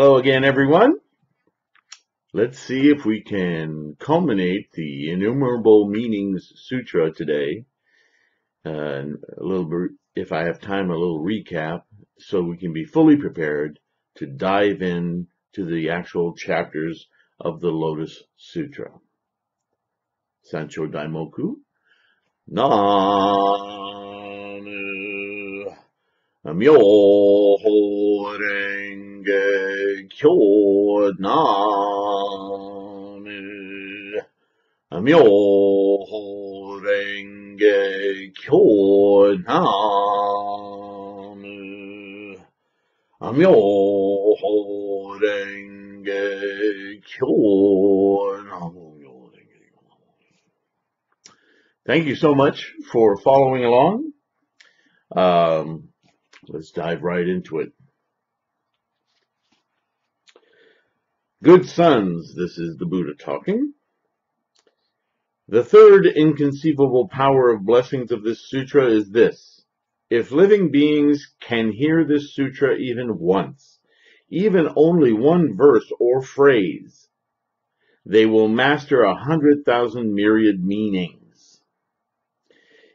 Hello again, everyone. Let's see if we can culminate the Innumerable Meanings Sutra today. A little bit, if I have time, a little recap, so we can be fully prepared to dive in to the actual chapters of the Lotus Sutra. Sancho Daimoku. Namu Myoho Renge Kyo. Namu Myoho Renge Kyo. Namu Myoho Renge Kyo. Thank you so much for following along. Let's dive right into it. Good sons, this is the Buddha talking. The third inconceivable power of blessings of this sutra is this. If living beings can hear this sutra even once, even only one verse or phrase, they will master 100,000 myriad meanings.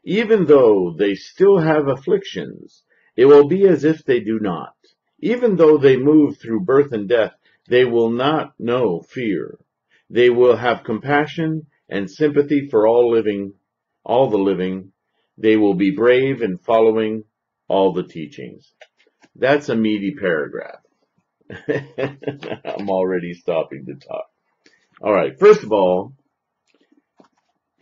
Even though they still have afflictions, it will be as if they do not. Even though they move through birth and death, they will not know fear. They will have compassion and sympathy for all the living. They will be brave in following all the teachings. That's a meaty paragraph. I'm already stopping to talk. All right, first of all,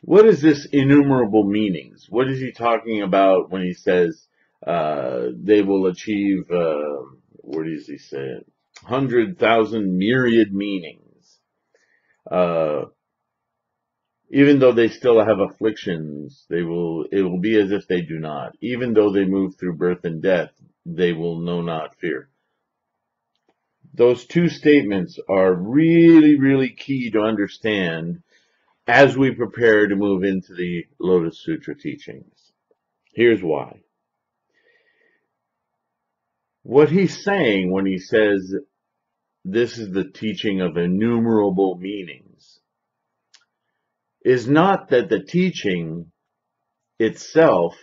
what is this innumerable meanings? What is he talking about when he says they will achieve, what does he say, 100,000 myriad meanings? Even though they still have afflictions, it will be as if they do not. Even though they move through birth and death, they will know not fear. Those two statements are really, really key to understand as we prepare to move into the Lotus Sutra teachings. Here's why. What he's saying when he says this is the teaching of innumerable meanings is not that the teaching itself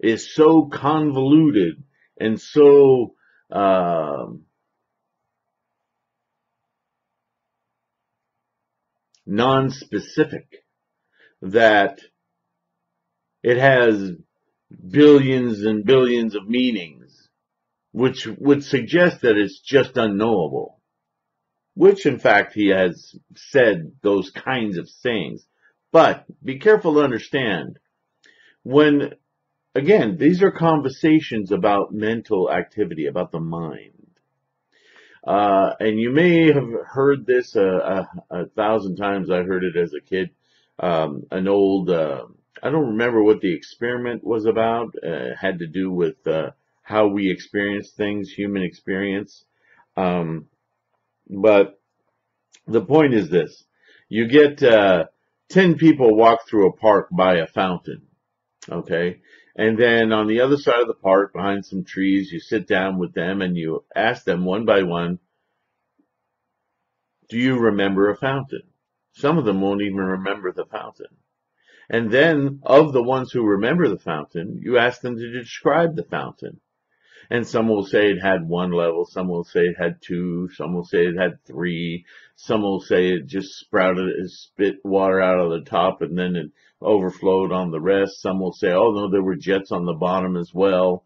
is so convoluted and so non-specific that it has billions and billions of meanings, which would suggest that it's just unknowable, which in fact he has said those kinds of things. But be careful to understand, when again these are conversations about mental activity, about the mind. And you may have heard this a thousand times. I heard it as a kid. An old, I don't remember what the experiment was about. It had to do with how we experience things, human experience. But the point is this. You get 10 people walk through a park by a fountain, okay? And then on the other side of the park, behind some trees, you sit down with them and you ask them one by one, do you remember a fountain? Some of them won't even remember the fountain. And then of the ones who remember the fountain, you ask them to describe the fountain. And some will say it had one level, some will say it had two, some will say it had three, some will say it just sprouted, it spit water out of the top and then it overflowed on the rest. Some will say, oh no, there were jets on the bottom as well.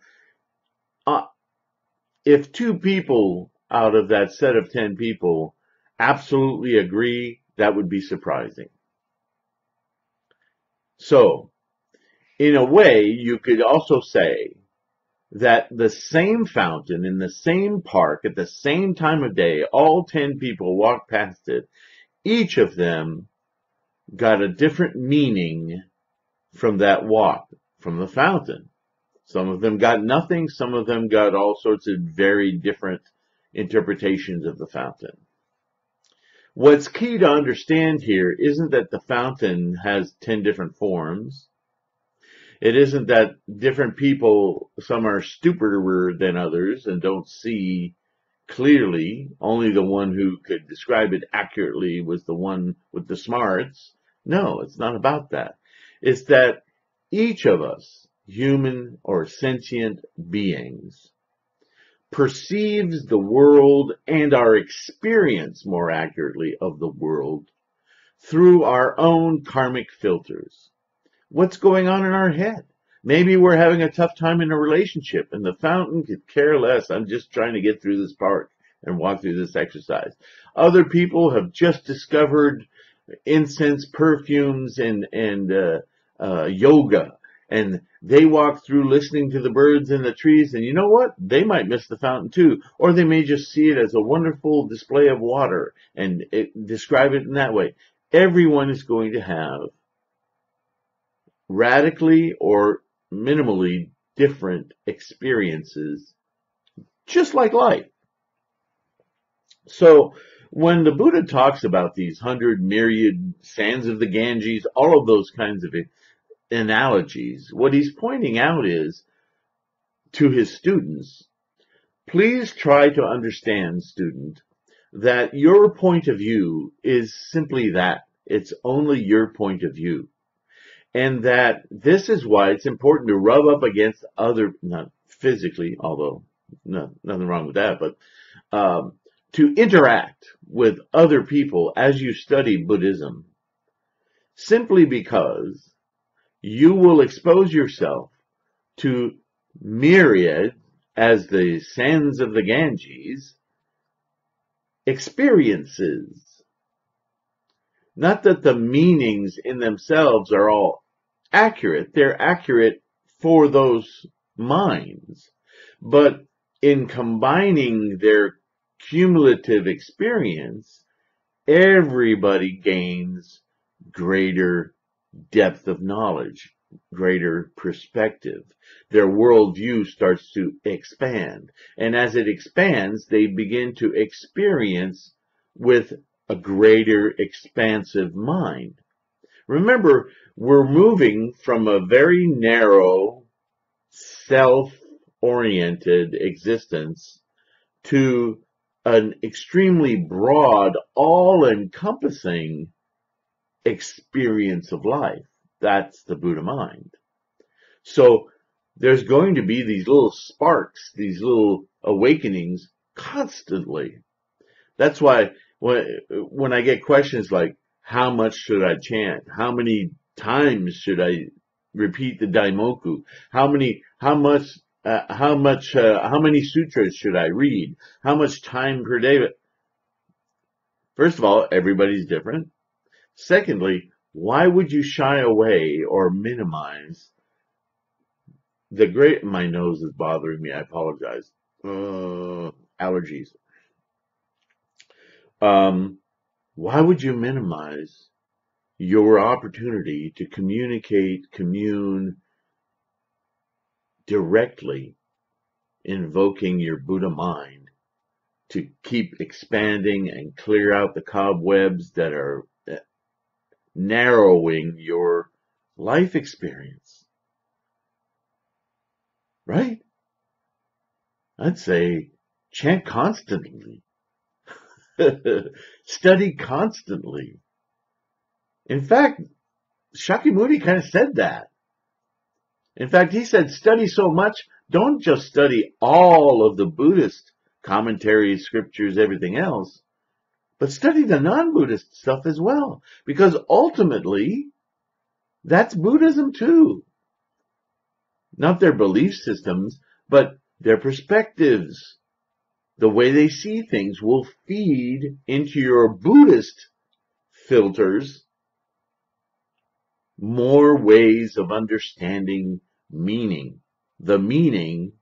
If two people out of that set of 10 people absolutely agree, that would be surprising. So, in a way, you could also say that the same fountain in the same park at the same time of day, all 10 people walked past it, each of them got a different meaning from that walk, from the fountain. Some of them got nothing, some of them got all sorts of very different interpretations of the fountain. What's key to understand here isn't that the fountain has 10 different forms. It isn't that different people, some are stupider than others and don't see clearly. Only the one who could describe it accurately was the one with the smarts. No, it's not about that. It's that each of us, human or sentient beings, perceives the world and our experience, more accurately, of the world through our own karmic filters. What's going on in our head? Maybe we're having a tough time in a relationship and the fountain could care less. I'm just trying to get through this park and walk through this exercise. Other people have just discovered incense, perfumes, and yoga. And they walk through listening to the birds in the trees. And you know what? They might miss the fountain too. Or they may just see it as a wonderful display of water and describe it in that way. Everyone is going to have radically or minimally different experiences, just like life. So when the Buddha talks about these 100 myriad sands of the Ganges, all of those kinds of analogies, what he's pointing out is to his students, please try to understand, student, that your point of view is simply that. It's only your point of view. And that this is why it's important to rub up against other, not physically, although nothing wrong with that, but to interact with other people as you study Buddhism, simply because you will expose yourself to myriad, as the sands of the Ganges, experiences. Not that the meanings in themselves are all accurate. They're accurate for those minds. But in combining their cumulative experience, everybody gains greater depth of knowledge, greater perspective. Their worldview starts to expand. And as it expands, they begin to experience with a greater expansive mind. Remember, we're moving from a very narrow, self-oriented existence to an extremely broad, all-encompassing experience of life. That's the Buddha mind. So there's going to be these little sparks, these little awakenings constantly. That's why when I get questions like, how much should I chant? How many times should I repeat the Daimoku? How many sutras should I read? How much time per day? First of all, everybody's different. Secondly, why would you shy away or minimize the great? My nose is bothering me. I apologize. Allergies. Why would you minimize your opportunity to communicate, commune directly, invoking your Buddha mind to keep expanding and clear out the cobwebs that are narrowing your life experience? Right? I'd say chant constantly. Study constantly. In fact, Shakyamuni kind of said that. In fact, he said, study so much, don't just study all of the Buddhist commentaries, scriptures, everything else, but study the non-Buddhist stuff as well, because ultimately, that's Buddhism too. Not their belief systems, but their perspectives. The way they see things will feed into your Buddhist filters more ways of understanding meaning. The meaning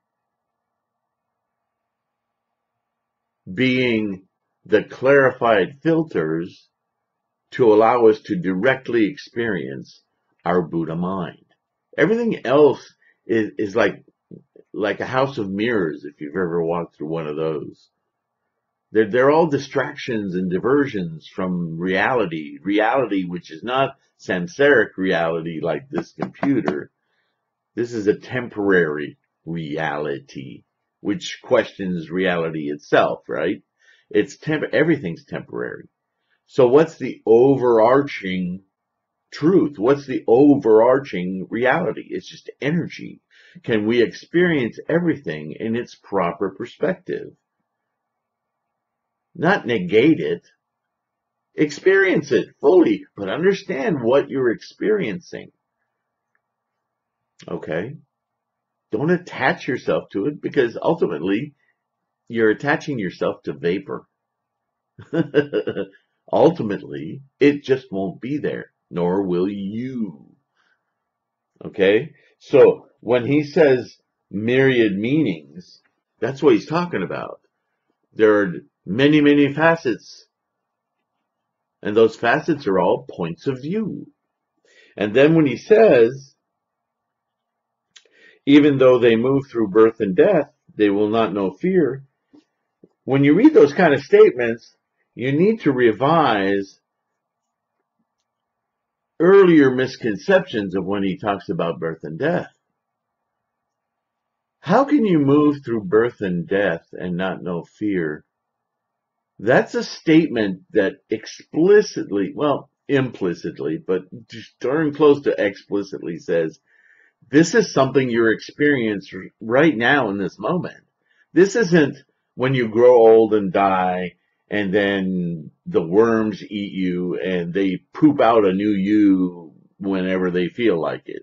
being the clarified filters to allow us to directly experience our Buddha mind. Everything else is like a house of mirrors, if you've ever walked through one of those. They're all distractions and diversions from reality. Reality which is not samsaric reality like this computer. This is a temporary reality which questions reality itself, right? It's everything's temporary. So what's the overarching truth? What's the overarching reality? It's just energy. Can we experience everything in its proper perspective? Not negate it. Experience it fully, but understand what you're experiencing. Okay? Don't attach yourself to it, because ultimately you're attaching yourself to vapor. Ultimately, it just won't be there, nor will you. Okay? So when he says myriad meanings, that's what he's talking about. There are many, many facets, and those facets are all points of view. And then when he says, even though they move through birth and death, they will not know fear. When you read those kind of statements, you need to revise earlier misconceptions of when he talks about birth and death. How can you move through birth and death and not know fear? That's a statement that explicitly, well, implicitly, but darn close to explicitly says, this is something you're experiencing right now in this moment. This isn't when you grow old and die and then the worms eat you and they poop out a new you whenever they feel like it.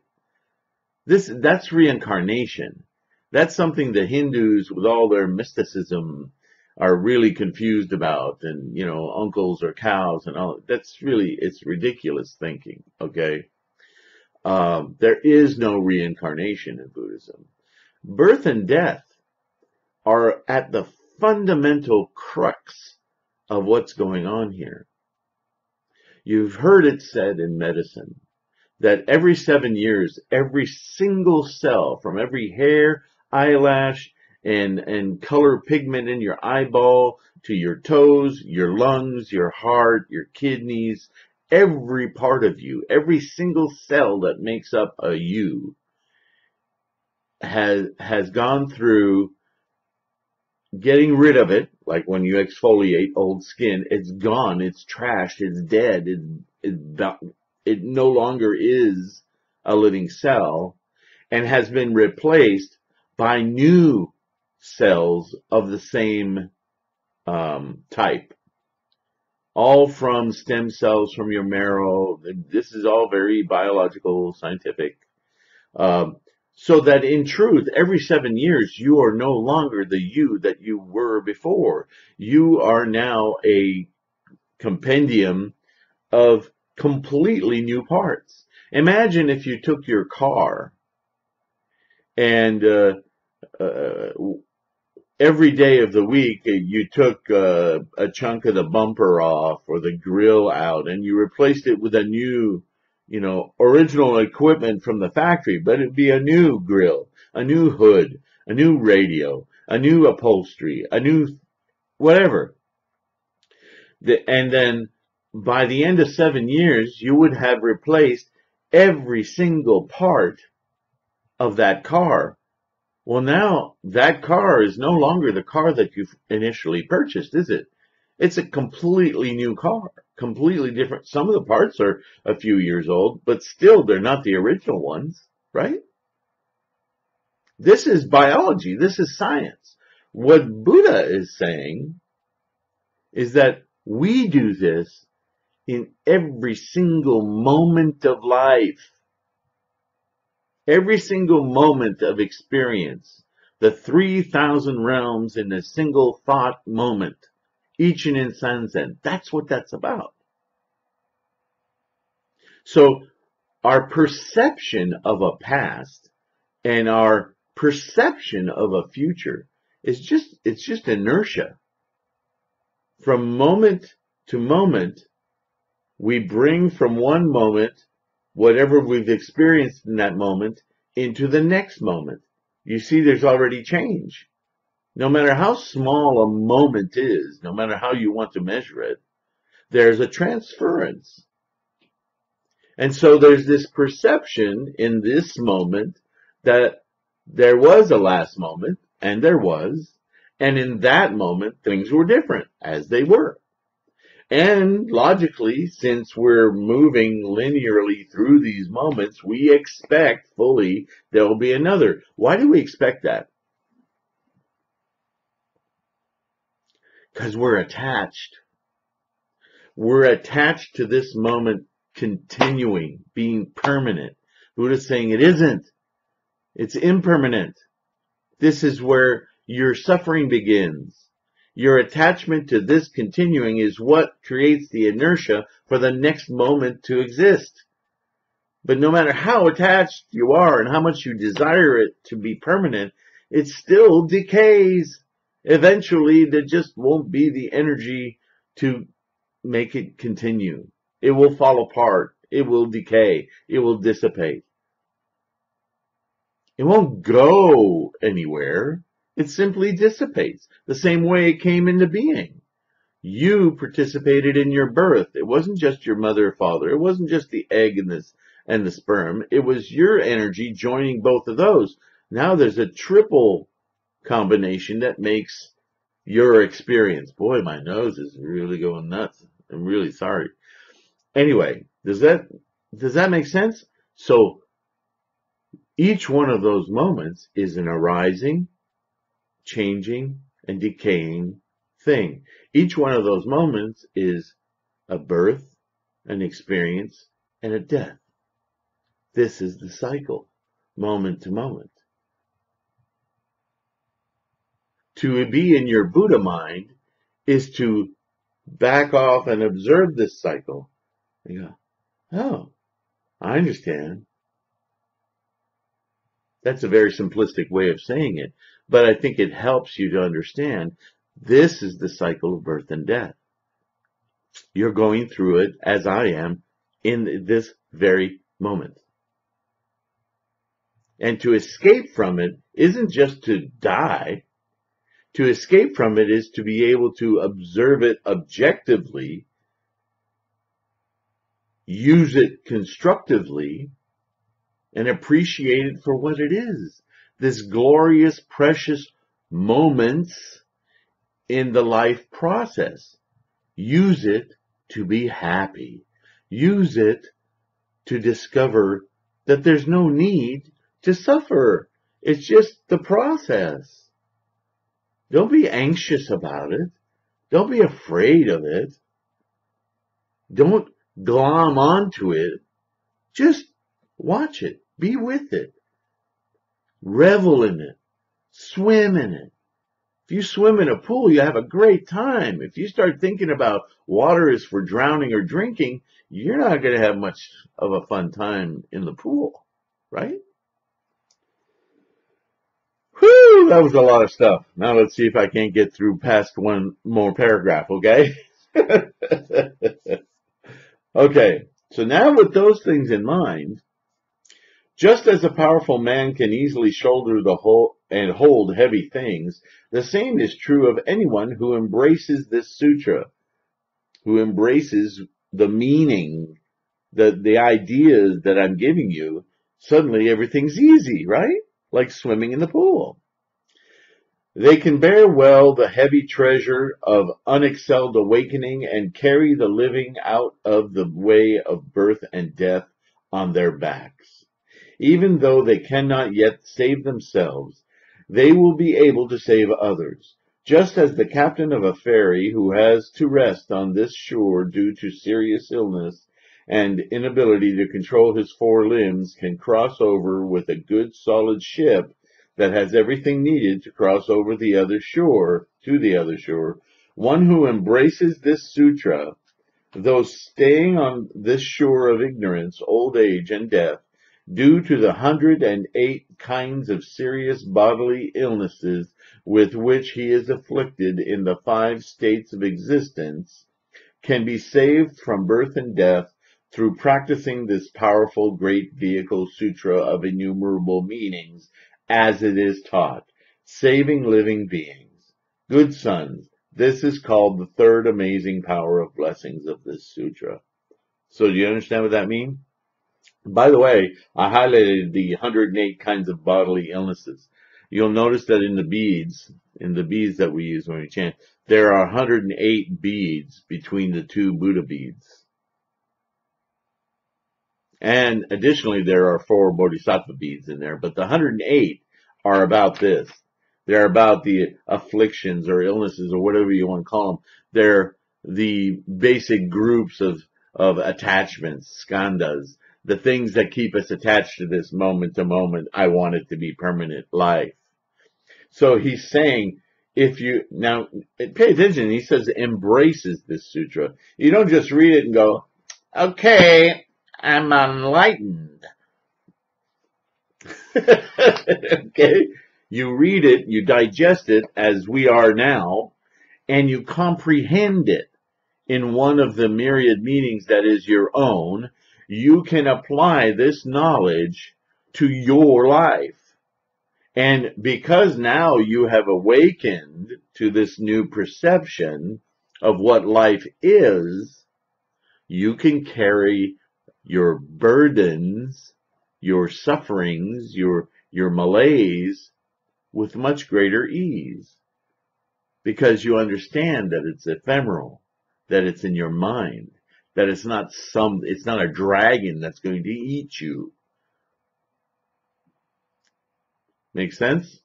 That's reincarnation. That's something the Hindus, with all their mysticism, are really confused about, and, you know, uncles or cows and all. That's really, it's ridiculous thinking, okay? There is no reincarnation in Buddhism. Birth and death are at the fundamental crux of what's going on here. You've heard it said in medicine that every 7 years, every single cell from every hair, eyelash, and color pigment in your eyeball, to your toes, your lungs, your heart, your kidneys, every part of you, every single cell that makes up a you has gone through getting rid of it. Like when you exfoliate old skin, it's gone, it's trashed, it's dead, it no longer is a living cell, and has been replaced by new cells of the same type, all from stem cells from your marrow. This is all very biological, scientific, so that in truth, every 7 years, you are no longer the you that you were before. You are now a compendium of completely new parts. Imagine if you took your car and every day of the week, you took a chunk of the bumper off or the grill out, and you replaced it with a new, you know, original equipment from the factory, but it'd be a new grill, a new hood, a new radio, a new upholstery, a new whatever. And then by the end of 7 years, you would have replaced every single part of that car. Well, now that car is no longer the car that you've initially purchased, is it? It's a completely new car, completely different. Some of the parts are a few years old, but still they're not the original ones, right? This is biology. This is science. What Buddha is saying is that we do this in every single moment of life. Every single moment of experience, the 3,000 realms in a single thought moment, each and in sanzen. That's what that's about. So our perception of a past and our perception of a future is just inertia. From moment to moment, we bring from one moment whatever we've experienced in that moment into the next moment. You see, there's already change. No matter how small a moment is, no matter how you want to measure it, there's a transference. And so there's this perception in this moment that there was a last moment, and there was, and in that moment, things were different, as they were. And logically, since we're moving linearly through these moments, we expect fully there will be another. Why do we expect that? Because we're attached. We're attached to this moment continuing, being permanent. Buddha's saying it isn't. It's impermanent. This is where your suffering begins. Your attachment to this continuing is what creates the inertia for the next moment to exist. But no matter how attached you are and how much you desire it to be permanent, it still decays. Eventually, there just won't be the energy to make it continue. It will fall apart. It will decay. It will dissipate. It won't go anywhere. It simply dissipates, the same way it came into being. You participated in your birth. It wasn't just your mother or father. It wasn't just the egg and the sperm. It was your energy joining both of those. Now there's a triple combination that makes your experience. Boy, my nose is really going nuts. I'm really sorry. Anyway, does that make sense? So each one of those moments is an arising, changing, and decaying thing. Each one of those moments is a birth, an experience, and a death. This is the cycle, moment to moment. To be in your Buddha mind is to back off and observe this cycle. You go, oh, I understand. That's a very simplistic way of saying it, but I think it helps you to understand this is the cycle of birth and death. You're going through it, as I am, in this very moment. And to escape from it isn't just to die. To escape from it is to be able to observe it objectively, use it constructively, and appreciate it for what it is. This glorious, precious moments in the life process. Use it to be happy. Use it to discover that there's no need to suffer. It's just the process. Don't be anxious about it. Don't be afraid of it. Don't glom onto it. Just watch it. Be with it. Revel in it. Swim in it. If you swim in a pool, you have a great time. If you start thinking about water is for drowning or drinking, you're not going to have much of a fun time in the pool, right? Whew, that was a lot of stuff. Now let's see if I can't get through past one more paragraph, okay? Okay, so now with those things in mind, just as a powerful man can easily shoulder the whole and hold heavy things, the same is true of anyone who embraces this sutra, who embraces the meaning, the ideas that I'm giving you. Suddenly everything's easy, right? Like swimming in the pool. They can bear well the heavy treasure of unexcelled awakening and carry the living out of the way of birth and death on their backs. Even though they cannot yet save themselves, they will be able to save others. Just as the captain of a ferry who has to rest on this shore due to serious illness and inability to control his four limbs can cross over with a good solid ship that has everything needed to cross over the other shore to the other shore, one who embraces this sutra, though staying on this shore of ignorance, old age, and death, due to the 108 kinds of serious bodily illnesses with which he is afflicted in the 5 states of existence, can be saved from birth and death through practicing this powerful great vehicle sutra of innumerable meanings as it is taught, saving living beings. Good sons, this is called the third amazing power of blessings of this sutra. So do you understand what that means? By the way, I highlighted the 108 kinds of bodily illnesses. you'll notice that in the beads that we use when we chant, there are 108 beads between the two Buddha beads. And additionally, there are 4 Bodhisattva beads in there, but the 108 are about this. They're about the afflictions or illnesses or whatever you want to call them. They're the basic groups of attachments, skandhas, the things that keep us attached to this moment to moment, I want it to be permanent life. So he's saying, if you, now pay attention, he says embraces this sutra. You don't just read it and go, okay, I'm enlightened. Okay? You read it, you digest it as we are now, and you comprehend it in one of the myriad meanings that is your own. You can apply this knowledge to your life. And because now you have awakened to this new perception of what life is, you can carry your burdens, your sufferings, your malaise with much greater ease, because you understand that it's ephemeral, that it's in your mind, that it's not a dragon that's going to eat you. Make sense?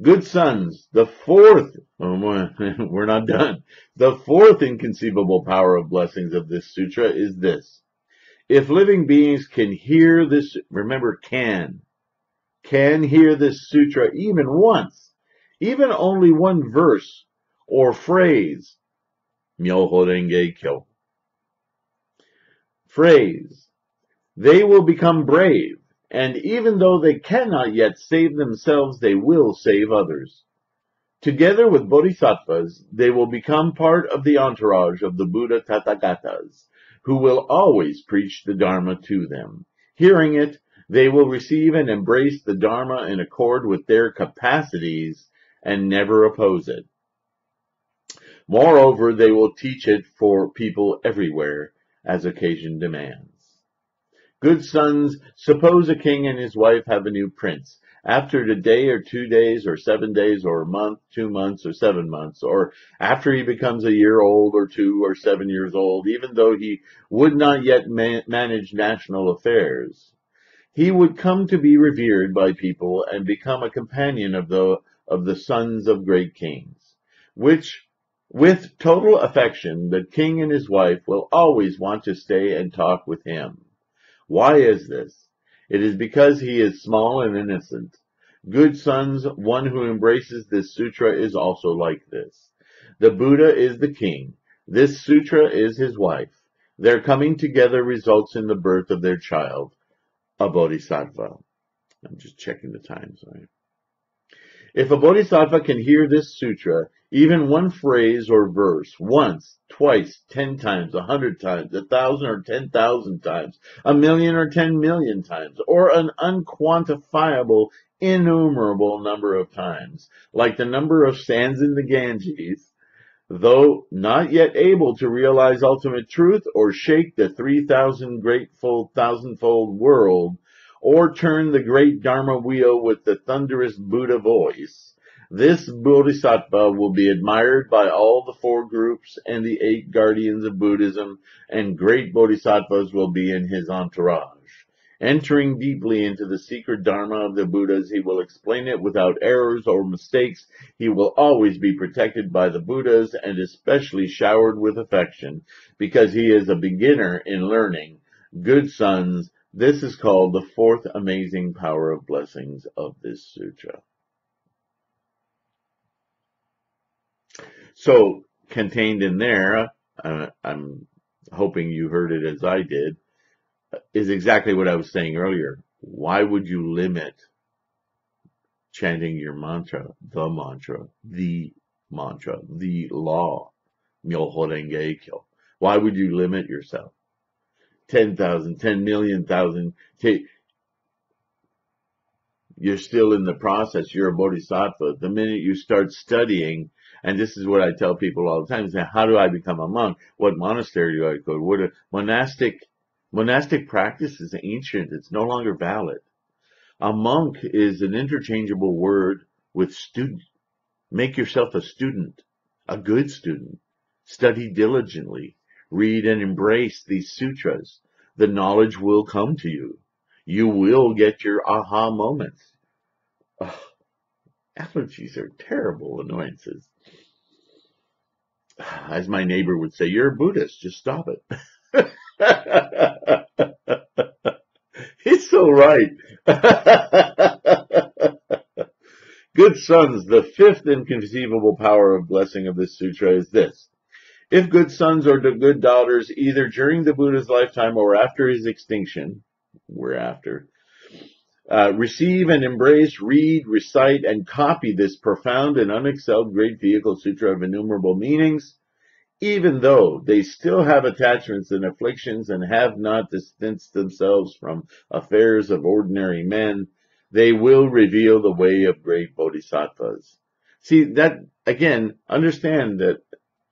Good sons, the fourth, we're not done. The fourth inconceivable power of blessings of this sutra is this. If living beings can hear this, remember can hear this sutra even once, even only one verse or phrase, Myoho Renge Kyo. Phrase, they will become brave, and even though they cannot yet save themselves, they will save others. Together with bodhisattvas, they will become part of the entourage of the Buddha Tathagatas, who will always preach the Dharma to them. Hearing it, they will receive and embrace the Dharma in accord with their capacities and never oppose it. Moreover, they will teach it for people everywhere, as occasion demands. Good sons, suppose a king and his wife have a new prince. After a day or 2 days or 7 days or a month, 2 months or 7 months, or after he becomes a year old or 2 or 7 years old, even though he would not yet manage national affairs, he would come to be revered by people and become a companion of the sons of great kings, which with total affection, the king and his wife will always want to stay and talk with him. Why is this? It is because he is small and innocent. Good sons, one who embraces this sutra is also like this. The Buddha is the king. This sutra is his wife. Their coming together results in the birth of their child, a bodhisattva. I'm just checking the time, sorry. If a bodhisattva can hear this sutra, even one phrase or verse, once, twice, 10 times, 100 times, 1,000 or 10,000 times, 1 million or 10 million times, or an unquantifiable, innumerable number of times, like the number of sands in the Ganges, though not yet able to realize ultimate truth or shake the 3,000 thousandfold world, or turn the great Dharma wheel with the thunderous Buddha voice, this bodhisattva will be admired by all the 4 groups and the 8 guardians of Buddhism, and great bodhisattvas will be in his entourage. Entering deeply into the secret Dharma of the Buddhas, he will explain it without errors or mistakes. He will always be protected by the Buddhas and especially showered with affection, because he is a beginner in learning. Good sons, this is called the fourth amazing power of blessings of this sutra. So, contained in there, I'm hoping you heard it as I did, is exactly what I was saying earlier. Why would you limit chanting your mantra, the law, Myoho Renge Kyo? Why would you limit yourself? 10,000, 10 million thousand. You're still in the process. You're a bodhisattva. The minute you start studying, and this is what I tell people all the time, is how do I become a monk? What monastery do I go to? What a monastic practice is ancient. It's no longer valid. A monk is an interchangeable word with student. Make yourself a student, a good student. Study diligently. Read and embrace these sutras. The knowledge will come to you. You will get your aha moments. Ugh, allergies are terrible annoyances. As my neighbor would say, you're a Buddhist, just stop it. He's so right. Good sons, the fifth inconceivable power of blessing of this sutra is this. If good sons or good daughters, either during the Buddha's lifetime or after his extinction, receive and embrace, read, recite, and copy this profound and unexcelled great vehicle sutra of innumerable meanings, even though they still have attachments and afflictions and have not distanced themselves from affairs of ordinary men, they will reveal the way of great bodhisattvas. See, that, again, understand that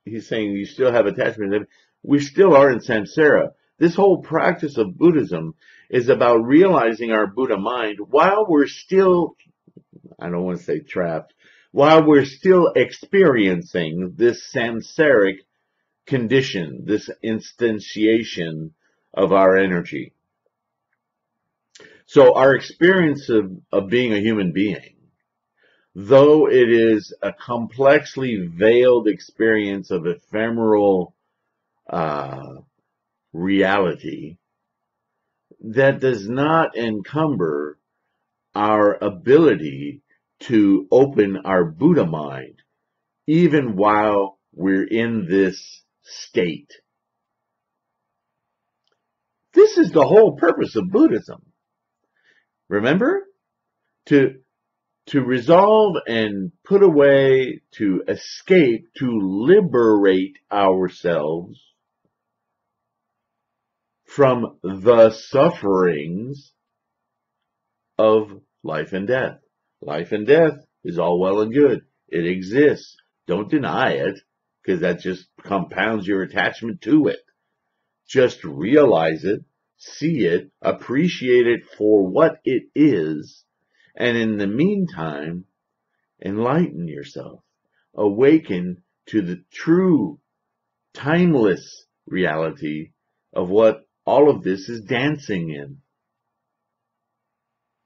he's saying you still have attachments. We still are in samsara. This whole practice of Buddhism is about realizing our Buddha mind while we're still, I don't want to say trapped, while we're still experiencing this samsaric condition, this instantiation of our energy. So our experience of being a human being, though it is a complexly veiled experience of ephemeral reality, that does not encumber our ability to open our Buddha mind, even while we're in this state. This is the whole purpose of Buddhism. Remember? To resolve and put away, to escape, to liberate ourselves from the sufferings of life and death. Life and death is all well and good. It exists. Don't deny it, because that just compounds your attachment to it. Just realize it, see it, appreciate it for what it is, and in the meantime, enlighten yourself. Awaken to the true, timeless reality of what all of this is dancing in.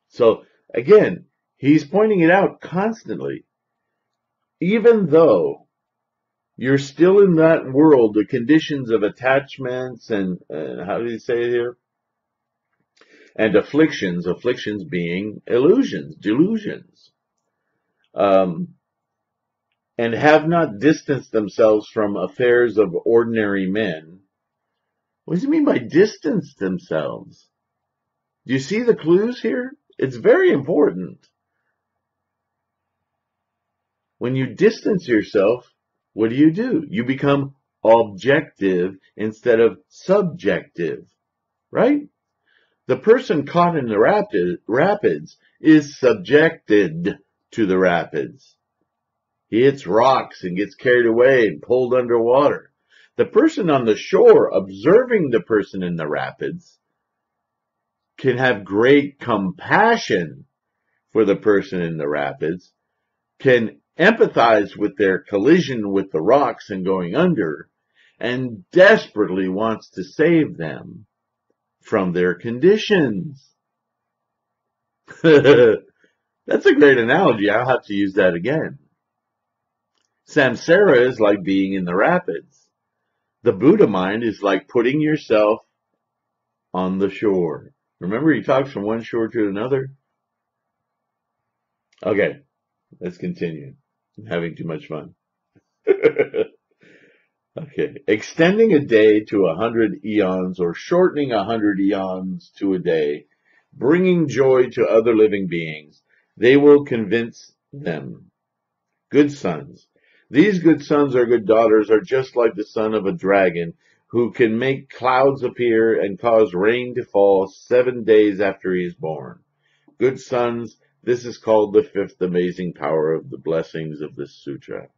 So, again, he's pointing it out constantly. Even though you're still in that world, the conditions of attachments and, how do you say it here? And afflictions, afflictions being illusions, delusions. And have not distanced themselves from affairs of ordinary men. What does he mean by distance themselves? Do you see the clues here? It's very important. When you distance yourself, what do? You become objective instead of subjective, right? The person caught in the rapids is subjected to the rapids. He hits rocks and gets carried away and pulled underwater. The person on the shore observing the person in the rapids can have great compassion for the person in the rapids, can empathize with their collision with the rocks and going under, and desperately wants to save them from their conditions. That's a great analogy. I'll have to use that again. Samsara is like being in the rapids. The Buddha mind is like putting yourself on the shore. Remember, he talks from one shore to another. Okay, let's continue. I'm having too much fun. Okay, extending a day to 100 eons or shortening 100 eons to a day, bringing joy to other living beings, they will convince them. Good sons. These good sons or good daughters are just like the son of a dragon who can make clouds appear and cause rain to fall 7 days after he is born. Good sons, this is called the fifth amazing power of the blessings of this sutra.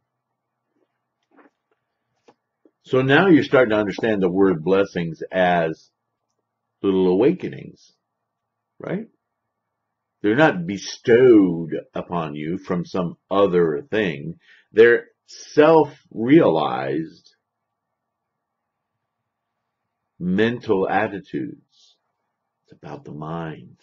So now you're starting to understand the word blessings as little awakenings, right? They're not bestowed upon you from some other thing. They're self-realized mental attitudes. It's about the mind.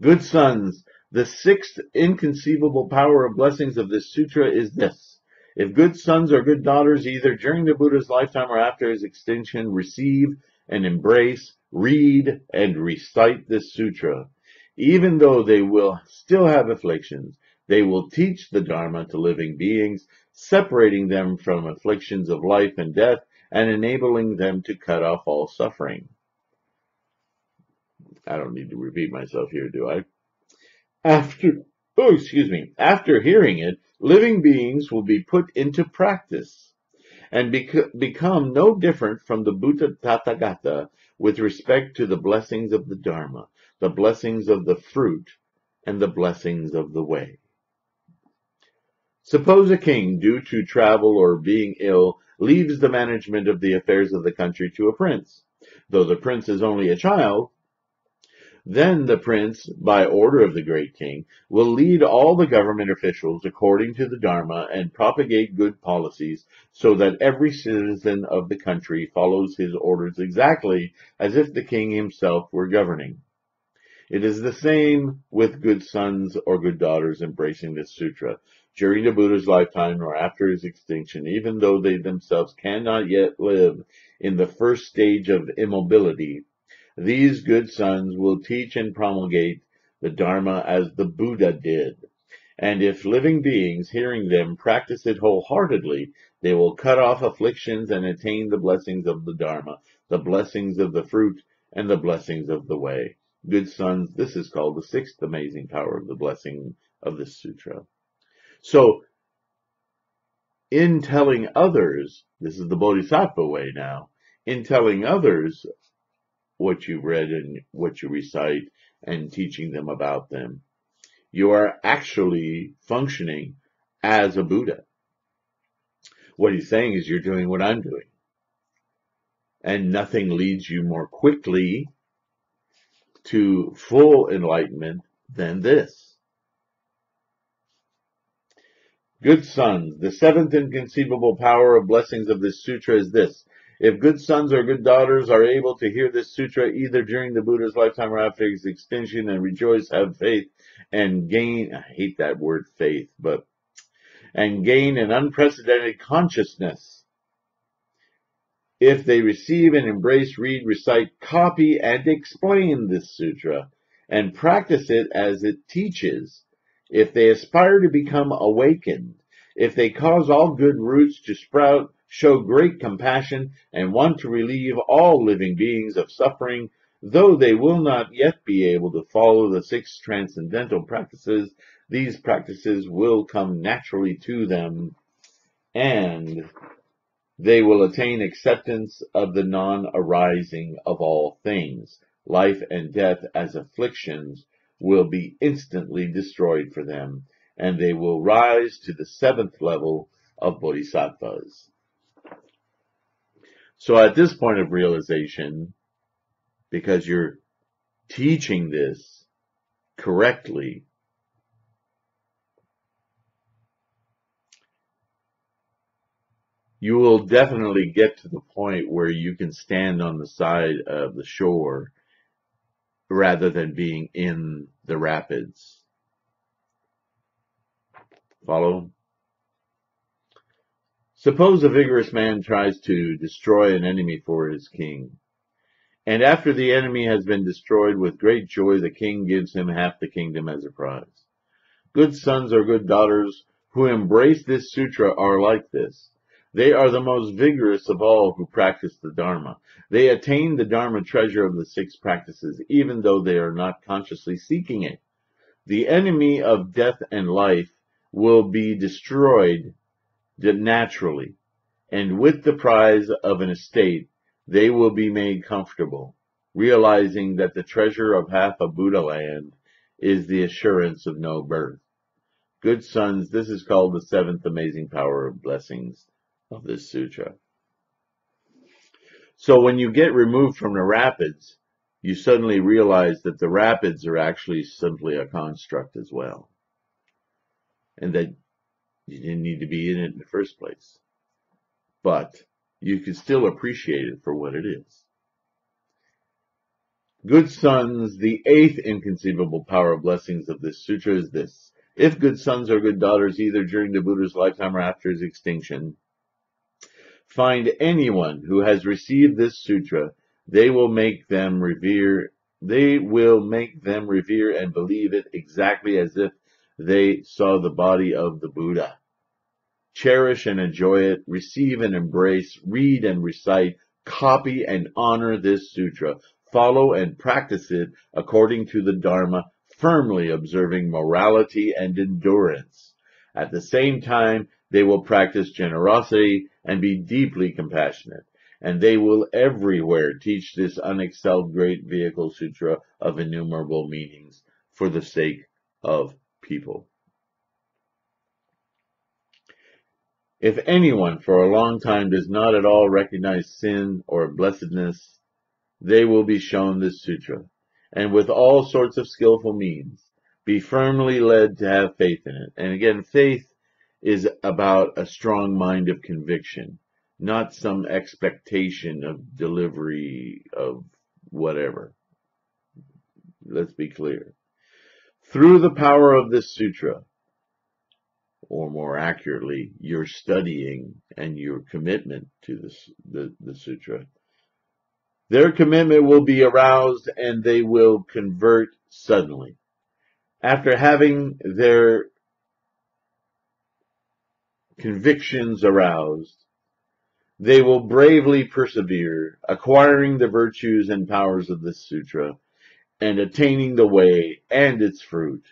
Good sons, the sixth inconceivable power of blessings of this sutra is this. If good sons or good daughters, either during the Buddha's lifetime or after his extinction, receive and embrace, read and recite this sutra, even though they will still have afflictions, they will teach the Dharma to living beings, separating them from afflictions of life and death, and enabling them to cut off all suffering. I don't need to repeat myself here, do I? After hearing it, living beings will be put into practice and become no different from the Buddha Tathagata with respect to the blessings of the Dharma, the blessings of the fruit, and the blessings of the way. Suppose a king, due to travel or being ill, leaves the management of the affairs of the country to a prince. Though the prince is only a child, then the prince, by order of the great king, will lead all the government officials according to the Dharma and propagate good policies so that every citizen of the country follows his orders exactly as if the king himself were governing. It is the same with good sons or good daughters embracing this sutra. During the Buddha's lifetime or after his extinction, even though they themselves cannot yet live in the first stage of immobility, these good sons will teach and promulgate the Dharma as the Buddha did. And if living beings, hearing them, practice it wholeheartedly, they will cut off afflictions and attain the blessings of the Dharma, the blessings of the fruit, and the blessings of the way. Good sons, this is called the sixth amazing power of the blessing of this sutra. So, in telling others, this is the Bodhisattva way now, in telling others what you read and what you recite and teaching them about them, you are actually functioning as a Buddha. What he's saying is you're doing what I'm doing. And nothing leads you more quickly to full enlightenment than this. Good sons, the seventh inconceivable power of blessings of this sutra is this. If good sons or good daughters are able to hear this sutra either during the Buddha's lifetime or after his extinction and rejoice, have faith, and gain, I hate that word faith, but, and gain an unprecedented consciousness. If they receive and embrace, read, recite, copy, and explain this sutra, and practice it as it teaches, if they aspire to become awakened, if they cause all good roots to sprout, show great compassion, and want to relieve all living beings of suffering, though they will not yet be able to follow the six transcendental practices, these practices will come naturally to them, and they will attain acceptance of the non-arising of all things. Life and death as afflictions will be instantly destroyed for them, and they will rise to the seventh level of bodhisattvas. So at this point of realization, because you're teaching this correctly, you will definitely get to the point where you can stand on the side of the shore rather than being in the rapids. Follow? Suppose a vigorous man tries to destroy an enemy for his king. And after the enemy has been destroyed, with great joy the king gives him half the kingdom as a prize. Good sons or good daughters who embrace this sutra are like this. They are the most vigorous of all who practice the Dharma. They attain the Dharma treasure of the six practices, even though they are not consciously seeking it. The enemy of death and life will be destroyed naturally, and with the prize of an estate, they will be made comfortable, realizing that the treasure of half a Buddha land is the assurance of no birth. Good sons, this is called the seventh amazing power of blessings of this sutra. So when you get removed from the rapids, you suddenly realize that the rapids are actually simply a construct as well, and that you didn't need to be in it in the first place. But you can still appreciate it for what it is. Good sons, the eighth inconceivable power of blessings of this sutra is this. If good sons or good daughters, either during the Buddha's lifetime or after his extinction, find anyone who has received this sutra, they will make them revere and believe it exactly as if they saw the body of the Buddha. Cherish and enjoy it, receive and embrace, read and recite, copy and honor this sutra, follow and practice it according to the Dharma, firmly observing morality and endurance. At the same time, they will practice generosity and be deeply compassionate, and they will everywhere teach this unexcelled great vehicle sutra of innumerable meanings for the sake of people. If anyone for a long time does not at all recognize sin or blessedness, they will be shown this sutra, and with all sorts of skillful means, be firmly led to have faith in it. And again, faith is about a strong mind of conviction, not some expectation of delivery of whatever. Let's be clear. Through the power of this sutra, or more accurately, your studying and your commitment to the sutra, their commitment will be aroused and they will convert suddenly. After having their convictions aroused, they will bravely persevere, acquiring the virtues and powers of this sutra and attaining the way and its fruit.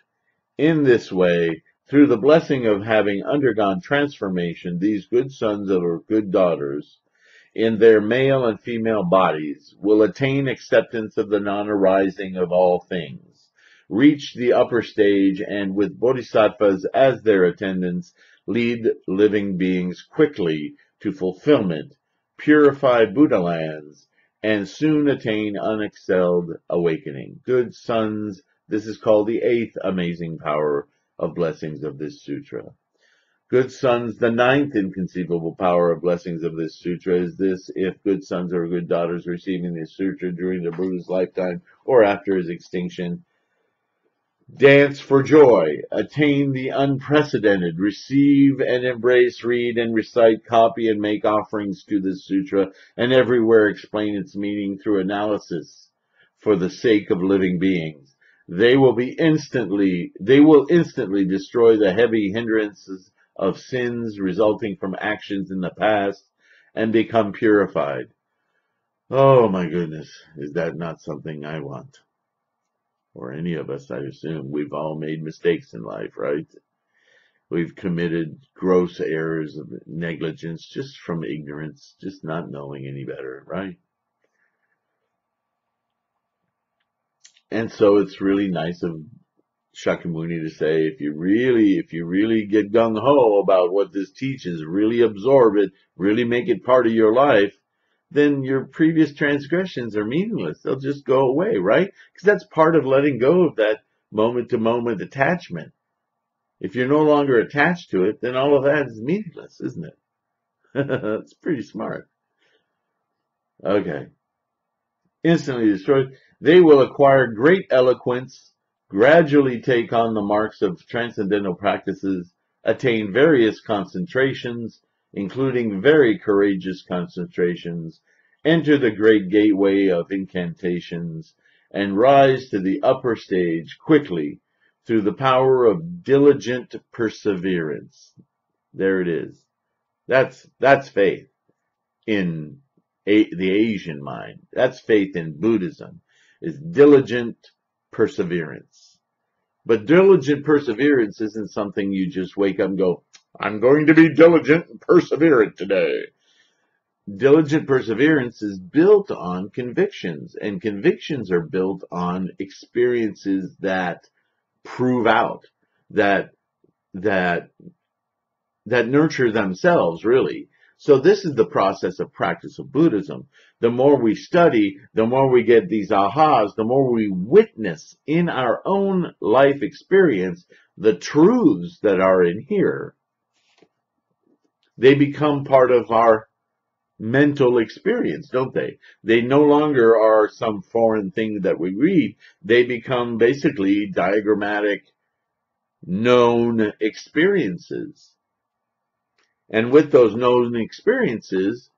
In this way, through the blessing of having undergone transformation, these good sons or good daughters, in their male and female bodies, will attain acceptance of the non-arising of all things, reach the upper stage, and with bodhisattvas as their attendants, lead living beings quickly to fulfillment, purify Buddha lands, and soon attain unexcelled awakening. Good sons, this is called the eighth amazing power of blessings of this sutra. Good sons, the ninth inconceivable power of blessings of this sutra is this: if good sons or good daughters receiving this sutra during the Buddha's lifetime or after his extinction, dance for joy, attain the unprecedented, receive and embrace, read and recite, copy and make offerings to this sutra, and everywhere explain its meaning through analysis for the sake of living beings. They will instantly destroy the heavy hindrances of sins resulting from actions in the past and become purified. Oh my goodness, is that not something I want? Or any of us, I assume. We've all made mistakes in life, right? We've committed gross errors of negligence just from ignorance, just not knowing any better, right? And so it's really nice of Shakyamuni to say, if you really get gung-ho about what this teaches, really absorb it, really make it part of your life, then your previous transgressions are meaningless. They'll just go away, right? Because that's part of letting go of that moment-to-moment attachment. If you're no longer attached to it, then all of that is meaningless, isn't it? It's pretty smart. Okay. Instantly destroyed. They will acquire great eloquence, gradually take on the marks of transcendental practices, attain various concentrations, including very courageous concentrations, enter the great gateway of incantations, and rise to the upper stage quickly through the power of diligent perseverance. There it is. That's faith in the Asian mind. That's faith in Buddhism, is diligent perseverance. But diligent perseverance isn't something you just wake up and go, I'm going to be diligent and perseverant today. Diligent perseverance is built on convictions, and convictions are built on experiences that prove out, that nurture themselves, really. So this is the process of practice of Buddhism. the more we study, the more we get these ahas, the more we witness in our own life experience the truths that are in here. They become part of our mental experience, don't they? They no longer are some foreign thing that we read. They become basically diagrammatic, known experiences. And with those known experiences,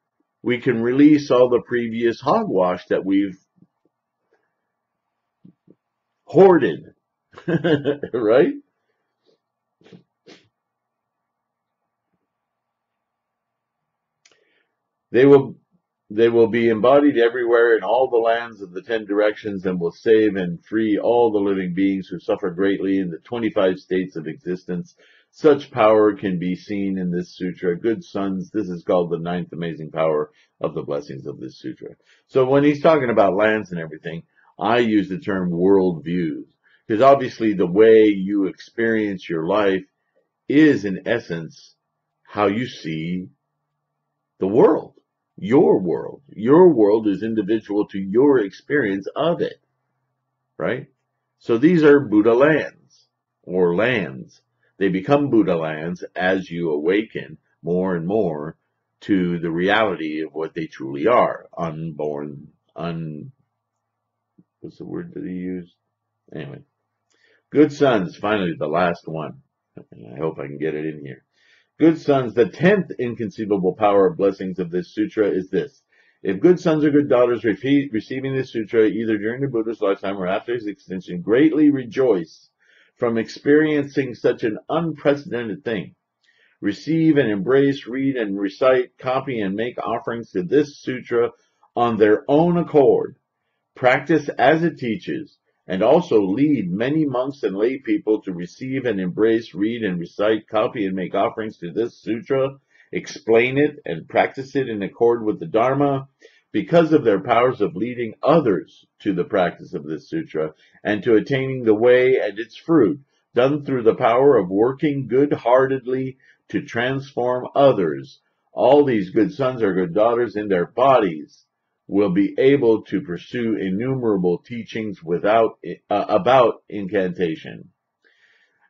we can release all the previous hogwash that we've hoarded, right? They will be embodied everywhere in all the lands of the 10 directions, and will save and free all the living beings who suffer greatly in the 25 states of existence. Such power can be seen in this sutra. Good sons, this is called the 9th amazing power of the blessings of this sutra. So when he's talking about lands and everything, I use the term world views, because obviously the way you experience your life is in essence how you see the world. Your world. Your world is individual to your experience of it, right? So these are Buddha lands, or lands. They become Buddha lands as you awaken more and more to the reality of what they truly are. Unborn, what's the word that he used? Anyway. Good sons, finally the last one. I hope I can get it in here. Good sons, the 10th inconceivable power of blessings of this sutra is this. If good sons or good daughters receiving this sutra, either during the Buddha's lifetime or after his extinction, greatly rejoice from experiencing such an unprecedented thing. Receive and embrace, read and recite, copy and make offerings to this sutra on their own accord. Practice as it teaches, and also lead many monks and lay people to receive and embrace, read and recite, copy and make offerings to this sutra, explain it and practice it in accord with the Dharma, because of their powers of leading others to the practice of this sutra, and to attaining the way and its fruit, done through the power of working good-heartedly to transform others. All these good sons or good daughters in their bodies will be able to pursue innumerable teachings without about incantation.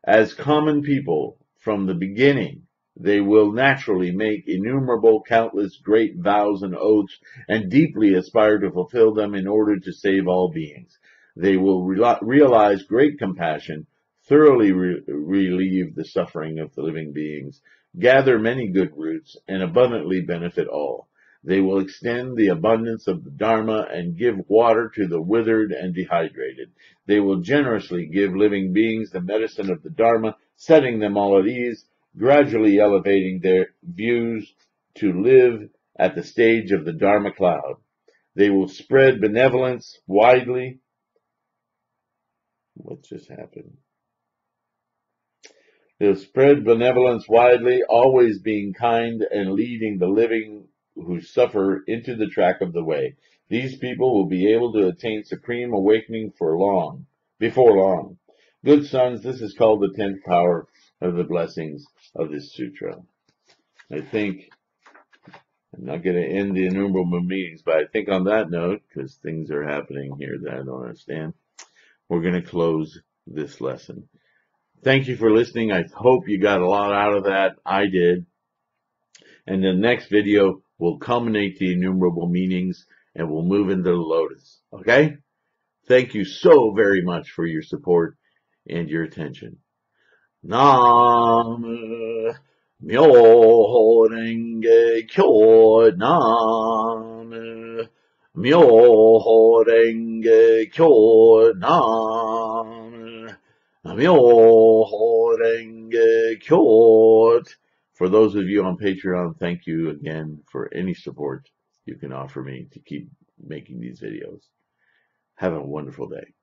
As common people from the beginning, they will naturally make innumerable, countless great vows and oaths, and deeply aspire to fulfill them in order to save all beings. They will realize great compassion, thoroughly relieve the suffering of the living beings, gather many good roots, and abundantly benefit all. They will extend the abundance of the Dharma and give water to the withered and dehydrated. They will generously give living beings the medicine of the Dharma, setting them all at ease, gradually elevating their views to live at the stage of the Dharma cloud. They will spread benevolence widely. What just happened? They'll spread benevolence widely, always being kind and leading the living who suffer into the track of the way. These people will be able to attain supreme awakening before long. Good sons, this is called the 10th power of the blessings of this sutra. I think I'm not going to end the innumerable meetings, but I think on that note, because things are happening here that I don't understand, we're going to close this lesson. Thank you for listening. I hope you got a lot out of that. I did. And the next video we'll culminate the innumerable meanings, and we'll move into the lotus, okay? Thank you so very much for your support and your attention. Nam Myoho Renge Kyo. Nam Myoho Renge Kyo. Nam Myoho Renge Kyo. For those of you on Patreon, thank you again for any support you can offer me to keep making these videos. Have a wonderful day.